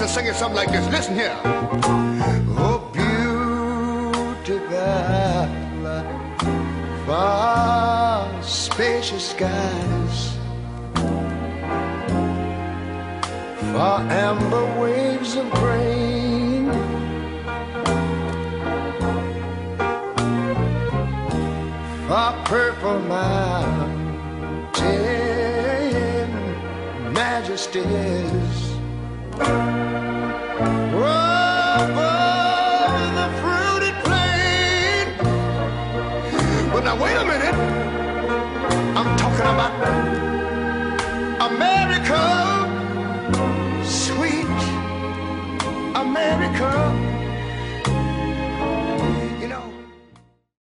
used to sing it something like this. Listen here. Oh, beautiful, far spacious skies, far amber waves of grain, far purple mountain majesties. Above in the fruited plain. But now wait a minute, I'm talking about America, sweet America.